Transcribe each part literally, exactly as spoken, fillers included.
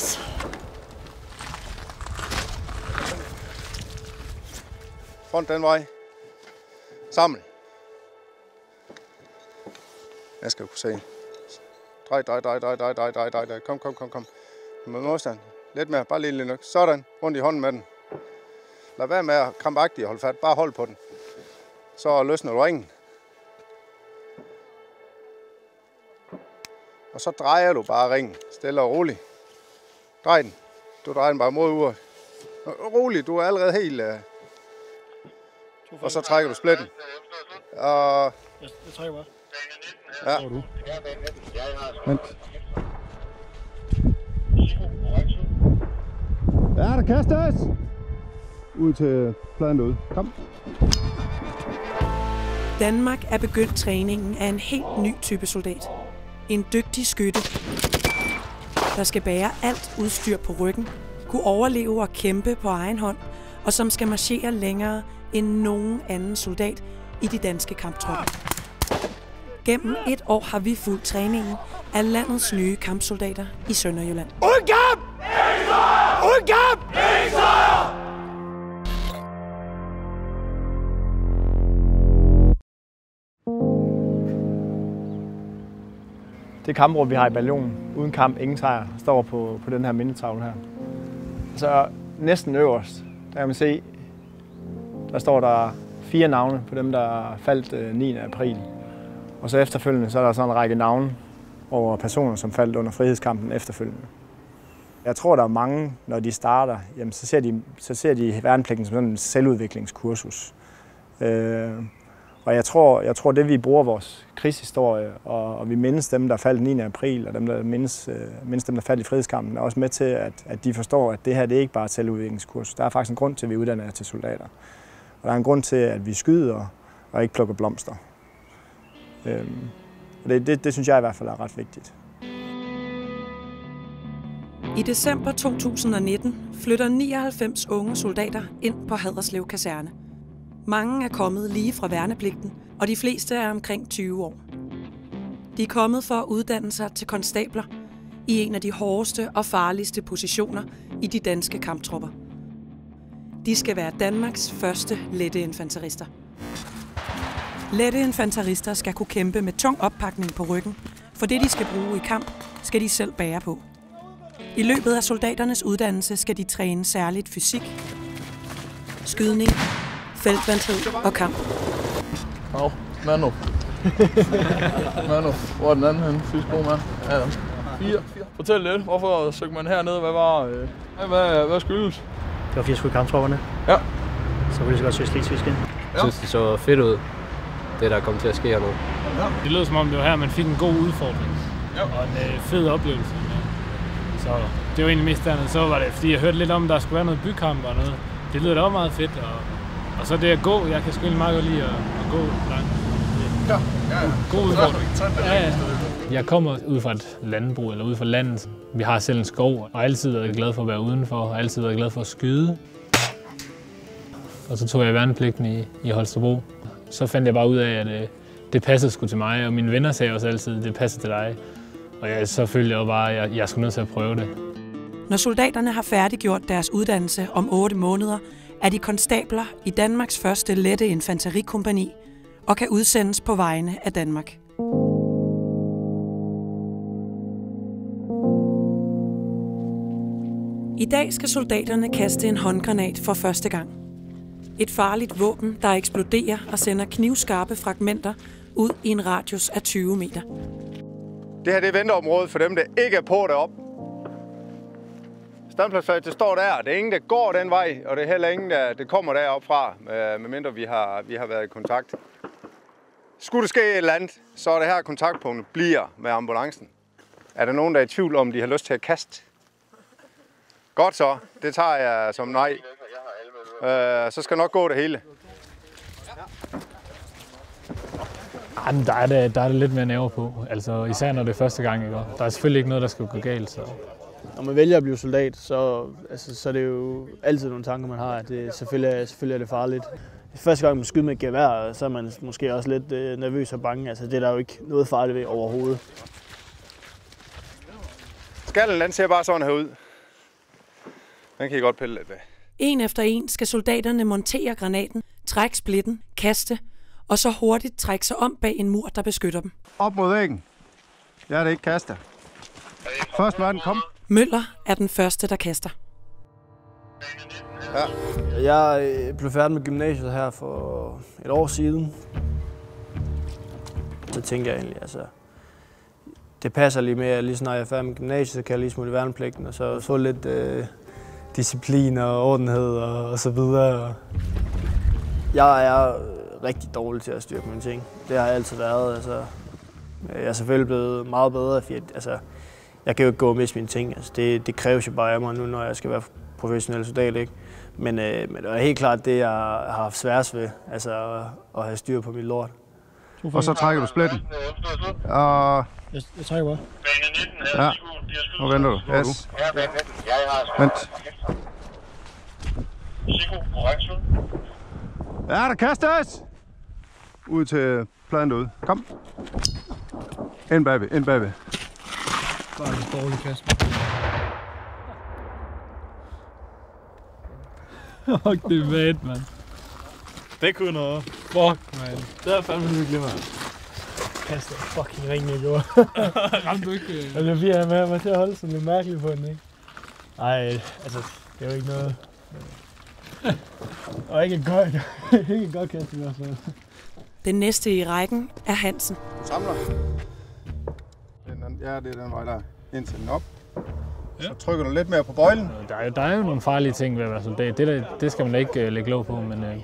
Yes. Front den vej. Samle. Jeg skal jo kunne se. Drej, drej, drej, drej, drej, drej, drej, drej. Kom, kom, kom, kom. Med modstand. Lidt mere. Bare lige lidt nok. Sådan. Rundt i hånden med den. Lad være med at krampagtigt holde fat. Bare hold på den. Så løsner du ringen. Og så drejer du bare ringen. Stille og roligt. Drej den. Du drejer den bare mod uret. Roligt. Du er allerede helt... Uh... Og så trækker du splitten. Og... Jeg trækker bare. Ja. Vent. Ja, der kastes! Ud til pladen derude. Kom. Danmark er begyndt træningen af en helt ny type soldat. En dygtig skytte, der skal bære alt udstyr på ryggen, kunne overleve og kæmpe på egen hånd, og som skal marchere længere end nogen anden soldat i de danske kamptropper. Gennem et år har vi fulgt træningen af landets nye kampsoldater i Sønderjylland. Uden kamp! Ingen sejr! Uden kamp! Ingen sejr! Det kampråd, vi har i bataljonen, uden kamp, ingen sejr, står på, på den her mindetavle her. Så næsten øverst, der kan man se, der står der fire navne på dem, der faldt niende april. Og så efterfølgende, så er der sådan en række navne over personer, som faldt under frihedskampen efterfølgende. Jeg tror, der er mange, når de starter, jamen, så, ser de, så ser de værnepligten som sådan en selvudviklingskursus. Øh, og jeg tror, jeg tror, det vi bruger vores krigshistorie, og, og vi mindes dem, der faldt niende april, og dem, der mindes, øh, mindes dem, der faldt i frihedskampen, er også med til, at, at de forstår, at det her det er ikke bare et selvudviklingskursus. Der er faktisk en grund til, at vi uddanner jer til soldater. Og der er en grund til, at vi skyder og ikke plukker blomster. Øhm, det, det, det synes jeg i hvert fald er ret vigtigt. I december to tusind og nitten flytter nioghalvfems unge soldater ind på Haderslev Kaserne. Mange er kommet lige fra værnepligten, og de fleste er omkring tyve år. De er kommet for at uddanne sig til konstabler i en af de hårdeste og farligste positioner i de danske kamptropper. De skal være Danmarks første lette infanterister. Lette infanterister skal kunne kæmpe med tung oppakning på ryggen, for det de skal bruge i kamp, skal de selv bære på. I løbet af soldaternes uddannelse skal de træne særligt fysik, skydning, feltvandthed og kamp. Hov, manu. Manu, hvor er den anden henne? Fysisk god mand. Ja, fire. Fortæl lidt, hvorfor søgte man hernede? Hvad var øh, hvad, hvad skyldes? Det var fordi jeg skulle i kamptropperne. Ja. Så ville jeg så godt søge slesvigsk ind. Jeg synes, det så fedt ud. Det, der kom til at ske hernede. Ja. Det lød som om, det var her, man fik en god udfordring. Ja. Og en øh, fed oplevelse. Så det var egentlig mest dernede. Så var det, fordi jeg hørte lidt om, der skulle være noget bykamp og noget. Det lød da også meget fedt. Og, og så det at gå. Jeg kan sgu meget godt lide at, at gå langt. Ja. Ja, ja. God udfordring. Ja, ja. Jeg kommer ud fra et landbrug, eller ud fra landet. Vi har selv en skov, og altid været glad for at være udenfor. Og altid været glad for at skyde. Og så tog jeg værnepligten i, i Holstebro. Så fandt jeg bare ud af, at øh, det passede sgu til mig, og mine venner sagde også altid, at det passede til dig. Og jeg, så følte jeg bare, at jeg, jeg skulle nødt til at prøve det. Når soldaterne har færdiggjort deres uddannelse om otte måneder, er de konstabler i Danmarks første lette infanterikompagni og kan udsendes på vegne af Danmark. I dag skal soldaterne kaste en håndgranat for første gang. Et farligt våben, der eksploderer og sender knivskarpe fragmenter ud i en radius af tyve meter. Det her det er venteområdet for dem, der ikke er på derop. Standpladsflaget, det står der. Det er ingen, der går den vej, og det er heller ingen, der det kommer derop fra, medmindre vi har, vi har været i kontakt. Skulle det ske et eller andet, så er det her kontaktpunktet bliver med ambulancen. Er der nogen, der er i tvivl om, de har lyst til at kaste? Godt så. Det tager jeg som nej. Øh, så skal nok gå det hele. Jamen, der er det, der er det lidt mere nerver på. Altså, især når det er første gang, ikke? Der er selvfølgelig ikke noget, der skal gå galt. Så. Når man vælger at blive soldat, så, altså, så er det jo altid nogle tanker, man har. Det, selvfølgelig, selvfølgelig er det farligt. Første gang man skyder med et gevær, så er man måske også lidt øh, nervøs og bange. Altså, det er der jo ikke noget farligt ved overhovedet. Skallen ser bare sådan her ud. Den kan I godt pille lidt af. En efter en skal soldaterne montere granaten, trække splitten, kaste og så hurtigt trække sig om bag en mur, der beskytter dem. Op mod væggen. Jeg er det ikke kaster. Først var den kom. Møller er den første, der kaster. Ja. Jeg blev færdig med gymnasiet her for et år siden. Så tænker jeg egentlig, altså, det passer lige mere. Lige snart jeg er færdig med gymnasiet, så kan jeg lige smutte værnepligten og så få lidt øh, disciplin og ordenhed og, og så videre. Jeg er rigtig dårlig til at styrke mine ting. Det har jeg altid været. Altså, jeg er selvfølgelig blevet meget bedre, fordi altså, jeg kan jo ikke gå og miste mine ting. Altså, det, det kræver jo bare af mig nu, når jeg skal være professionel soldat, ikke? Men, øh, men det er helt klart det, jeg har haft sværest ved, altså at, at have styr på mit lort. Og så trækker du splitten. Og... Jeg, jeg trækker bare. Ja, nu venter du. Yes. Vent. Ja, der kastes! Ud til pladen derude. Kom. Ind bagved, ind bagved. Bare en dårlig kaste. Fuck, det er vand, mand. Det kunne noget. Fuck, man. Det er fandme hyggeligt, mand. Kaster fucking ringen, jeg gjorde. Ramte du ikke? Og det bliver med mig til at holde sådan lidt mærkeligt på den, ikke? Ej, altså, det er jo ikke noget. Og ikke godt, ikke godt kaste i hvert fald. Den næste i rækken er Hansen. Du samler. Ja, det er den vej, der indtil den op. Så trykker du lidt mere på bøjlen. Der er jo, der er jo nogle farlige ting ved at være soldat. Det, der, det skal man da ikke uh, lægge låg på, men uh,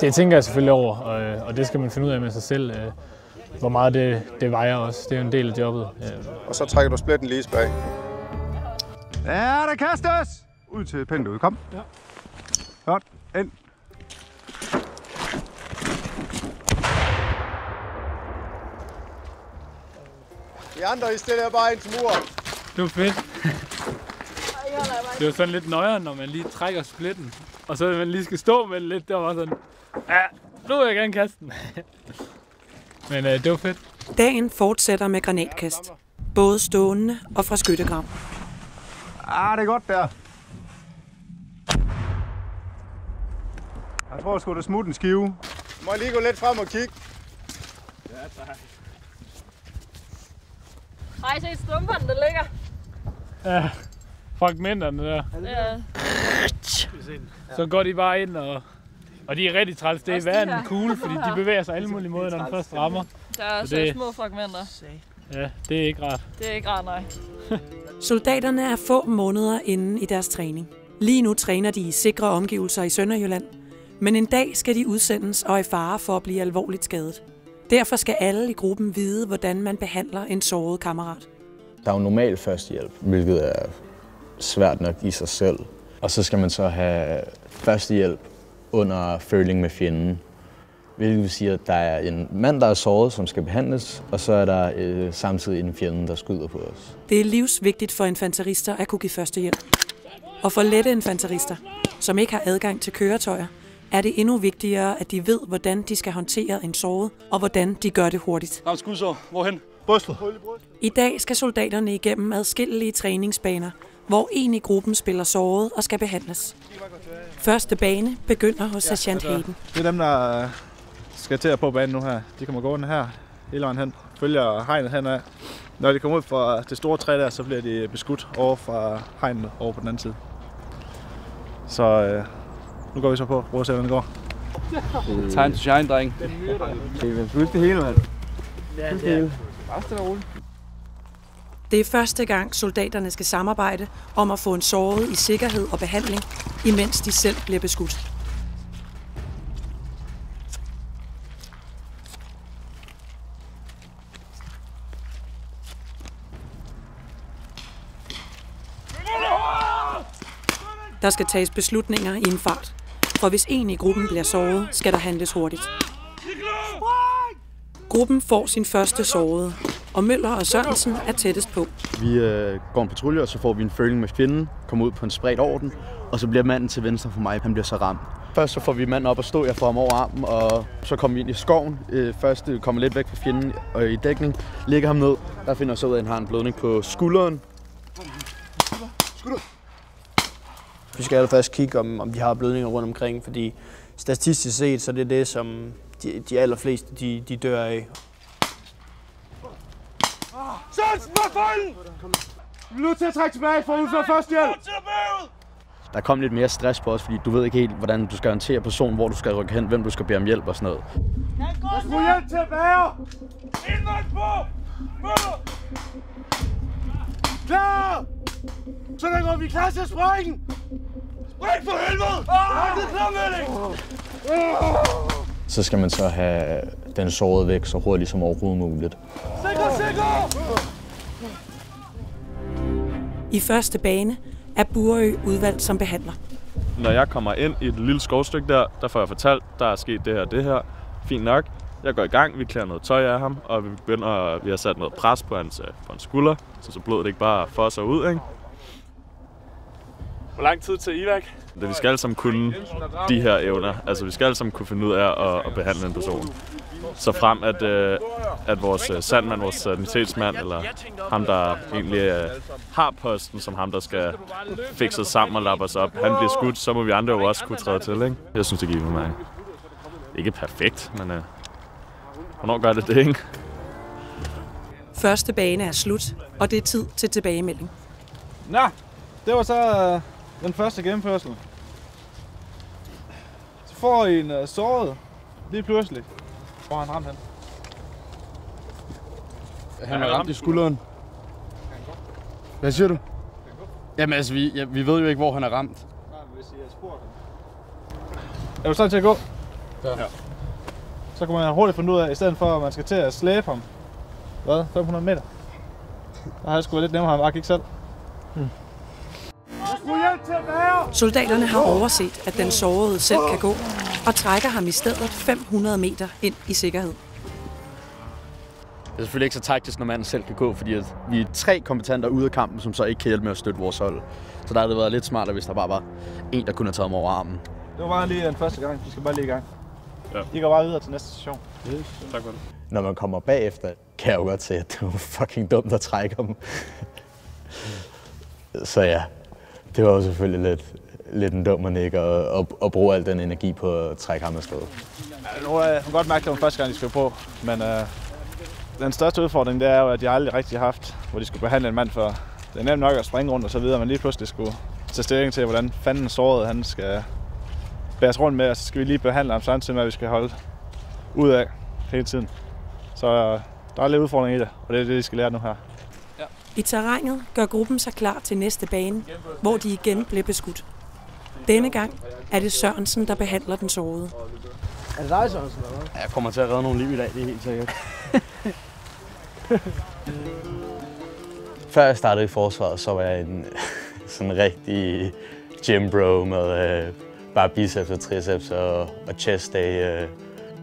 det tænker jeg selvfølgelig over, og, og det skal man finde ud af med sig selv, uh, hvor meget det, det vejer også. Det er jo en del af jobbet. Uh. Og så trækker du splitten lige tilbage. Ja, der kastes! Ud til pinden ud. Kom. Ja. Godt. Ind. De andre, I stiller bare ind til muren. Det var fedt. Det var sådan lidt nøjere, når man lige trækker splitten, og så man lige skal stå med den lidt. Det var sådan, ja, nu vil jeg gerne kaste den. Men øh, det var fedt. Dagen fortsætter med granatkast. Både stående og fra skyttegrav. Ah, det er godt der. Jeg tror sgu, der smutte en skive. Må jeg lige gå lidt frem og kigge? Ja, tak. Ej, se stumperne, der ligger. Ja, fuck minderne der. Ja. Så går de bare ind, og, og de er rigtig træls. Det er værre end kugle, fordi de bevæger sig alle mulige måder, når den først rammer. Der er også det, små fragmenter. Ja, det er ikke rart. Det er ikke rart, nej. Soldaterne er få måneder inde i deres træning. Lige nu træner de i sikre omgivelser i Sønderjylland, men en dag skal de udsendes og er i fare for at blive alvorligt skadet. Derfor skal alle i gruppen vide, hvordan man behandler en såret kammerat. Der er jo normal førstehjælp, hvilket er svært nok i sig selv. Og så skal man så have førstehjælp under føling med fjenden. Hvilket vil sige, at der er en mand, der er såret, som skal behandles, og så er der øh, samtidig en fjende, der skyder på os. Det er livsvigtigt for infanterister at kunne give førstehjælp. Og for lette infanterister, som ikke har adgang til køretøjer, er det endnu vigtigere, at de ved, hvordan de skal håndtere en såret, og hvordan de gør det hurtigt. Ramt skudsår. Hvorhen? Brystet. I dag skal soldaterne igennem adskillige træningsbaner, hvor en i gruppen spiller såret og skal behandles. Første bane begynder hos sergeant Hayden. Det er dem, der skal til at på banen nu her. De kommer gående her, hele vejen hen, følger hegnet henad. Når de kommer ud fra det store træ der, så bliver de beskudt over fra hegnet over på den anden side. Så... Øh Nu går vi så på, prøv at se, hvordan det går. Time to shine, dreng. Det er pludselig hele, mand. Pludselig hele. Bare stille og roligt. Det er første gang, soldaterne skal samarbejde om at få en såret i sikkerhed og behandling, imens de selv bliver beskudt. Der skal tages beslutninger i en fart. For hvis en i gruppen bliver såret, skal der handles hurtigt. Gruppen får sin første sårede, og Møller og Sørensen er tættest på. Vi øh, går en patrulje, og så får vi en føling med fjenden, kommer ud på en spredt orden, og så bliver manden til venstre for mig, han bliver så ramt. Først så får vi manden op og stå, jeg får ham over armen, og så kommer vi ind i skoven. Øh, først kommer lidt væk fra fjenden og øh, i dækning, lægger ham ned. Der finder jeg så ud af, at han har en blødning på skulderen. Vi skal allerførst kigge, om, om de har blødninger rundt omkring, fordi statistisk set, så det er det, som de, de allerfleste de, de dør af. Søns for fanden! Nu til at trække tilbage for udført førstehjælp! Der kom lidt mere stress på os, fordi du ved ikke helt, hvordan du skal håndtere personen, hvor du skal rykke hen, hvem du skal bede om hjælp og sådan noget. Jeg skulle hjælp til at bære! Indvand på! Møder! Klar! Sådan går vi klar til at springe! Spring for helvede! Åh, det er klar melding! Så skal man så have den såret væk så hurtigt som overhovedet muligt. Sikker, sikker! I første bane er Bureø udvalgt som behandler. Når jeg kommer ind i et lille skovstykke der, der får jeg fortalt, der er sket det her og det her. Fint nok. Jeg går i gang, vi klæder noget tøj af ham, og vi begynder, vi har sat noget pres på hans, på hans skulder, så, så blodet ikke bare fosser ud, ikke? Hvor lang tid til I V A C? Vi skal alle sammen kunne de her evner. Altså, vi skal alle sammen kunne finde ud af at, at behandle en person. Så frem, at, øh, at vores øh, sandmand, vores sanitetsmand, eller ham, der egentlig øh, har posten, som ham, der skal fikse sammen og lappe os op, han bliver skudt, så må vi andre jo også kunne træde til, ikke? Jeg synes, det giver mig. Ikke perfekt, men øh, hvornår gør det det, ikke? Første bane er slut, og det er tid til tilbagemelding. Nå, det var så øh, den første gennemførsel. Så får I en øh, såret lige pludselig. Hvor han ramt hen? Han er ramt i skulderen. Hvad siger du? Jamen altså, vi, ja, vi ved jo ikke, hvor han er ramt. Nej, men hvis I har spurgt ham. Er du sådan til at gå? Ja. Ja. Så kan man hurtigt finde ud af, i stedet for at man skal til at slæbe ham. Hvad? fem hundrede meter? Der har jeg sgu lidt nemmere, han bare gik selv. Hmm. Soldaterne har overset, at den sårede selv kan gå, og trækker ham i stedet fem hundrede meter ind i sikkerhed. Det er selvfølgelig ikke så taktisk, når manden selv kan gå, fordi vi er tre kompetenter ude af kampen, som så ikke kan hjælpe med at støtte vores hold. Så der havde det været lidt smartere, hvis der bare var en, der kunne have taget mig over armen. Det var bare lige den første gang. Vi skal bare lige i gang. Ja. I går bare videre til næste session. Yes. Tak for det. Når man kommer bagefter, kan jeg jo godt se, at det var fucking dumt at trække ham. Så ja. Det var jo selvfølgelig lidt, lidt en dum manik at, at, at bruge al den energi på at trække ham afsted. Ja, nu jeg kan godt mærke, at det var første gang, de skulle på, men øh, den største udfordring det er jo, at jeg aldrig rigtig har haft, hvor de skulle behandle en mand før. Det er nemt nok at springe rundt og så videre, men lige pludselig skulle tage stilling til, hvordan fanden såret han skal bæres rundt med, og så skal vi lige behandle ham samtidig med, at vi skal holde ud af hele tiden. Så øh, der er lidt udfordring i det, og det er det, de skal lære nu her. I terrænet gør gruppen sig klar til næste bane, hvor de igen blev beskudt. Denne gang er det Sørensen, der behandler den sårede. Er det dig, Sørensen? Ja, jeg kommer til at redde nogle liv i dag, det er helt sikkert. Før jeg startede i forsvaret, så var jeg en sådan rigtig gym bro med øh, bare biceps og triceps og, og chest day. Øh.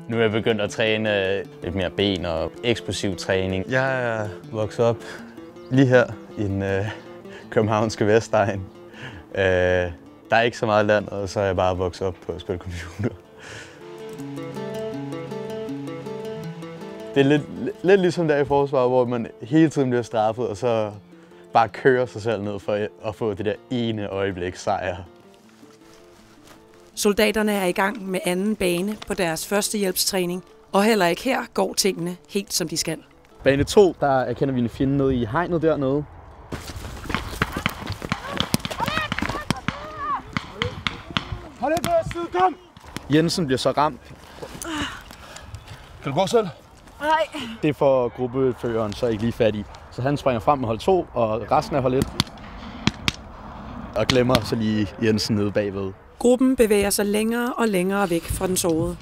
Nu er jeg begyndt at træne øh, lidt mere ben og eksplosiv træning. Jeg er vokset op lige her i den øh, københavnske Vestegn. Øh, der er ikke så meget land, og så er jeg bare vokset op på at spille computer. Det er lidt, lidt ligesom der i forsvaret, hvor man hele tiden bliver straffet, og så bare kører sig selv ned for at få det der ene øjeblik sejr. Soldaterne er i gang med anden bane på deres førstehjælpstræning, og heller ikke her går tingene helt som de skal. Bane to, der erkender vi en fjende nede i hegnet dernede. Hold ind på jeres side, kom! Jensen bliver så ramt. Kan du gå selv? Nej. Det får gruppeføreren så ikke lige fat i. Så han springer frem med hold to, og resten af hold et. Og glemmer så lige Jensen nede bagved. Gruppen bevæger sig længere og længere væk fra den sårede.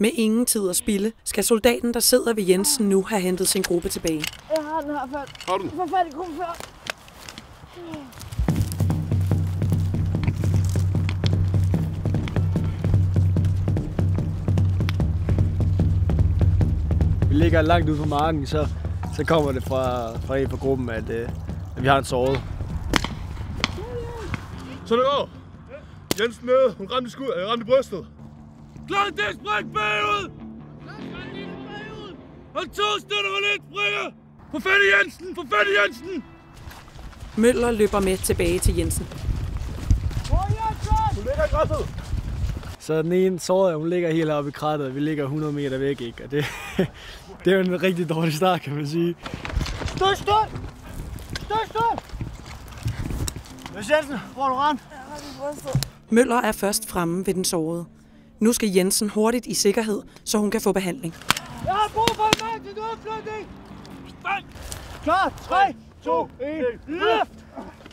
Med ingen tid at spilde, skal soldaten, der sidder ved Jensen nu, have hentet sin gruppe tilbage. Jeg har den her før. Har du? Jeg har fat i gruppen før. Vi ligger langt ude på marken, så, så kommer det fra, fra en på gruppen, at, at vi har en såret. Så det går! Jensen nede, hun ramte, sku, øh, ramte brystet. Klar det, spring bagud! Hold to støtter, hvor lidt springer! Få fat i Jensen! Få fat i Jensen! Møller løber med tilbage til Jensen. Hun ligger i græsset. Så den ene sårede, hun ligger helt oppe i krattet, og vi ligger hundrede meter væk, ikke? Og det, det er jo en rigtig dårlig start, kan man sige. Støj, støj! Støj, støj! Jens Jensen, hvor er du rent? Møller er først fremme ved den sårede. Nu skal Jensen hurtigt i sikkerhed, så hun kan få behandling. Jeg har brug for en mand til en udflytning! Klar, tre, to, et, løft!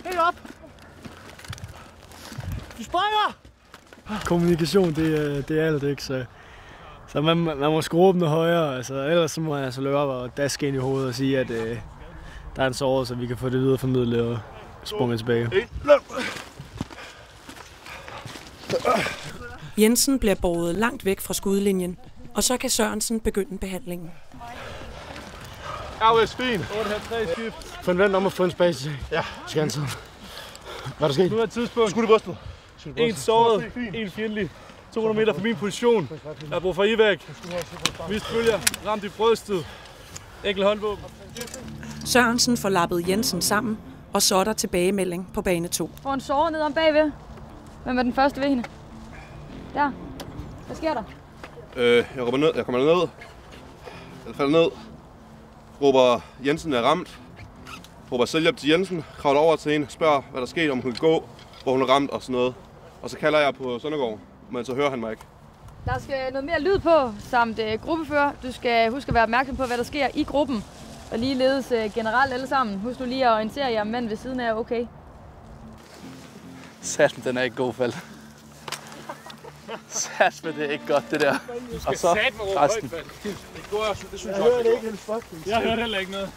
Helt op! Du springer! Kommunikation, det, det er alt, ikke? Så, så man, man må skrue åbne højere, altså, ellers så må jeg altså løbe op og daske ind i hovedet og sige, at øh, der er en såret, så vi kan få det videre formidlet og sprunge tilbage. Jensen bliver båret langt væk fra skudlinjen, og så kan Sørensen begynde behandlingen. Ja, det er fint. otte komma fem, tre, syv. Få en vand om at få en space. Ja. Skal han sådan. Hvad er der sket? Nu er tidspunkt. Skud i brystet. En såret, en fjendtlig. to hundrede meter fra min position. Jeg bruger for ivæg. Misfølger. Ramt i brystet. Enkelt håndvåben. Sørensen får lappet Jensen sammen, og så er der tilbagemelding på bane to. Får en såret ned om bagved. Hvem var den første ved hende? Der. Hvad sker der? Øh, jeg råber ned. Jeg kommer ned. Jeg falder ned. Råber Jensen er ramt. Råber selvhjælp til Jensen. Kravler over til hende. Spørger, hvad der skete, om hun kan gå. Hvor hun er ramt og sådan noget. Og så kalder jeg på Søndergaard, men så hører han mig ikke. Der skal noget mere lyd på, samt uh, gruppefører. Du skal huske at være opmærksom på, hvad der sker i gruppen. Og lige ledes uh, generelt alle sammen. Husk du lige at orientere jer om mænd ved siden af, okay? Sats, den er ikke god fald. Sats, men det er ikke godt, det der. Og så resten. Jeg hører det ikke helt fucking. Jeg hører heller ikke noget.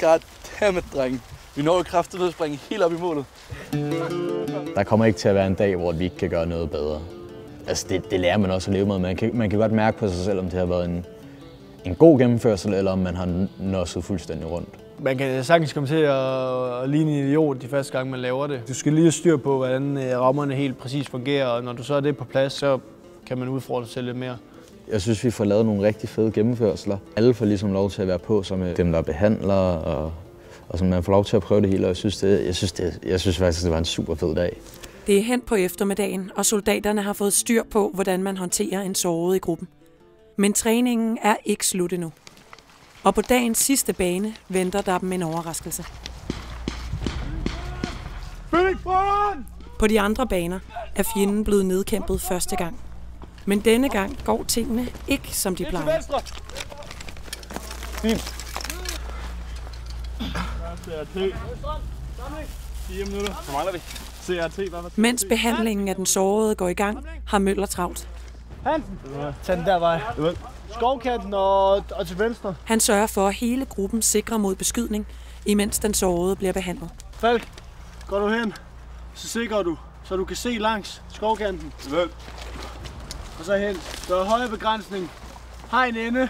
Goddammit, drenge. Vi når jo kraftigt ved at springe helt op i målet. Der kommer ikke til at være en dag, hvor vi ikke kan gøre noget bedre. Altså det, det lærer man også at leve med. Man kan, man kan godt mærke på sig selv, om det har været en, en god gennemførsel, eller om man har nosset fuldstændig rundt. Man kan sagtens komme til at, at ligne en idiot de første gange, man laver det. Du skal lige styre på, hvordan rammerne helt præcis fungerer, og når du så er det på plads, så kan man udfordre sig selv lidt mere. Jeg synes, vi får lavet nogle rigtig fede gennemførsler. Alle får ligesom lov til at være på, som dem, der behandler, og Og så man får lov til at prøve det hele, og jeg synes, det, jeg synes, det, jeg synes faktisk, det var en super fed dag. Det er hen på eftermiddagen, og soldaterne har fået styr på, hvordan man håndterer en såret i gruppen. Men træningen er ikke slut endnu. Og på dagens sidste bane venter der dem en overraskelse. På de andre baner er fjenden blevet nedkæmpet første gang. Men denne gang går tingene ikke, som de plejer. Mens behandlingen af den sårede går i gang, har Møller travlt. Hansen, tag den der vej. Skovkanten og, og til venstre. Han sørger for, at hele gruppen sikrer mod beskydning, imens den sårede bliver behandlet. Falk, går du hen, så sikrer du, så du kan se langs skovkanten. Og så hen. Der er høje begrænsning. Hegn inde.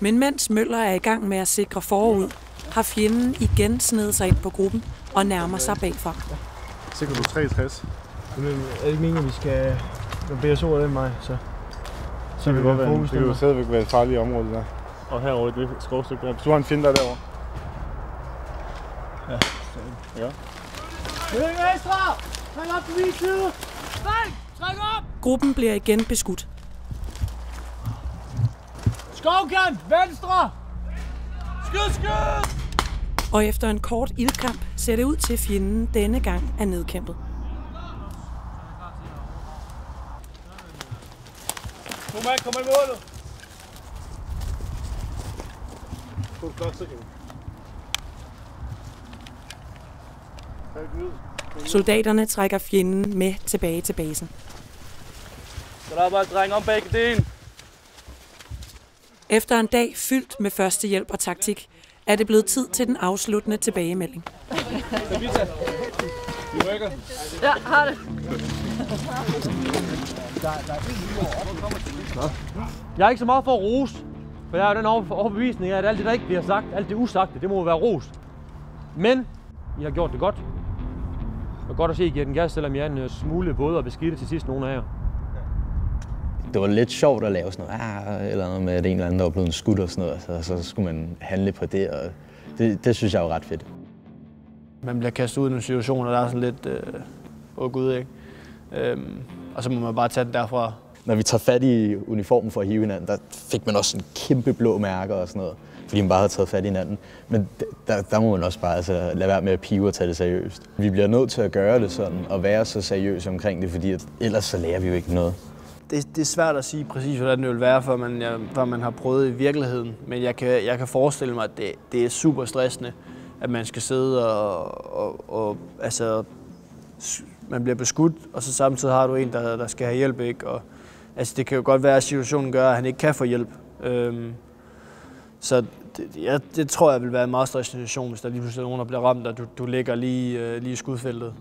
Men mens Møller er i gang med at sikre forud, har fjenden igen snedet sig ind på gruppen og nærmer sig bagfra. Sikker du treogtres? Er det ikke meningen, at vi skal B S O af den vej? Så, så det, kan godt være, det kan jo stadigvæk være et farligt område der. Og herover det skovstykke der. Hvis du har en fjende der derovre. Ja, ja. Gruppen bliver igen beskudt. Skovkant! Venstre! Skyd, skyd! Og efter en kort ildkamp ser det ud til, at fjenden denne gang er nedkæmpet. Kom ind, kom ind målet! Kom klart, så kan soldaterne trækker fjenden med tilbage til basen. Så der er bare dreng om bag ideen. Efter en dag fyldt med førstehjælp og taktik, er det blevet tid til den afsluttende tilbagemelding. Ja, har det. Jeg er ikke så meget for at rose, for jeg er jo den overbevisning af, at alt det, der ikke bliver sagt, alt det usagte, det må være ros. Men I har gjort det godt. Og godt at se, I giver den gas, selvom jeg er en smule våde og beskidte til sidst, nogen af jer. Det var lidt sjovt at lave sådan noget, ah, eller noget med, at en eller anden der var blevet skudt og sådan noget, og så, så skulle man handle på det, og det, det synes jeg var ret fedt. Man bliver kastet ud i nogle situationer, der er sådan lidt, åh øh, oh gud, ikke? Øhm, og så må man bare tage det derfra. Når vi tager fat i uniformen for at hive hinanden, der fik man også en kæmpe blå mærker og sådan noget, fordi man bare havde taget fat i hinanden. Men der, der må man også bare altså, lade være med at pive og tage det seriøst. Vi bliver nødt til at gøre det sådan og være så seriøse omkring det, fordi at ellers så lærer vi jo ikke noget. Det, det er svært at sige præcis, hvordan det vil være, før man, jeg, før man har prøvet i virkeligheden. Men jeg kan, jeg kan forestille mig, at det, det er super stressende, at man skal sidde og, og, og altså, man bliver beskudt, og så samtidig har du en, der, der skal have hjælp, ikke? Og, altså, det kan jo godt være, at situationen gør, at han ikke kan få hjælp. Øhm, så det, jeg, det tror jeg vil være en meget stressende situation, hvis der lige pludselig er nogen, der bliver ramt, og du, du ligger lige, øh, lige i skudfeltet.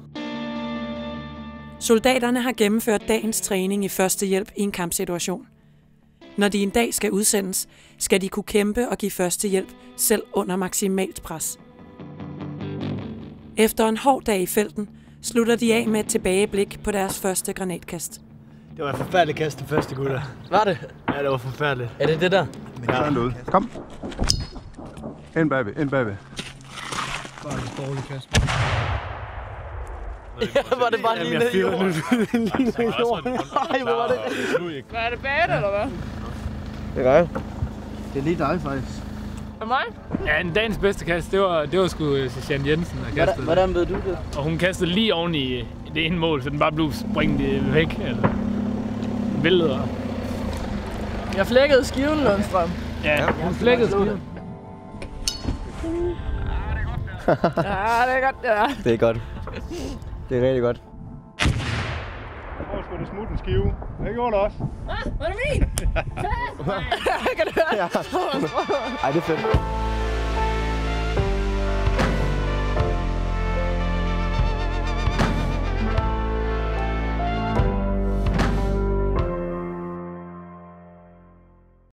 Soldaterne har gennemført dagens træning i førstehjælp i en kampsituation. Når de en dag skal udsendes, skal de kunne kæmpe og give førstehjælp, selv under maksimalt pres. Efter en hård dag i felten, slutter de af med et tilbageblik på deres første granatkast. Det var et forfærdeligt kast, det første, gutter. Var det? Ja, det var forfærdeligt. Er det det der? Men ja. Sådan ud. Kom. Ind bagved, ind bagved. Bare et dårligt kast. Ja, var det bare lige ned i jorden? Nej, hvor var det? Er det bad, eller hvad? Det er dig. Det er lige dig, faktisk. Er mig? Ja, en dagens bedste kast, det var, det var sgu Sjæn Jensen, der kastede. Hvordan, hvordan ved du det? Og hun kastede lige oven i det ene mål, så den bare blev springet væk. Eller væltet. Jeg flækkede skiven, Lundstrøm. Ja, hun flækkede skiven. Ja, det er godt, ja. Det er godt. Det er rigtig godt. Hvor skulle det smutte en skive? Det gjorde det også. Hvad? Var det min? Kan du høre? Ej, det er fedt.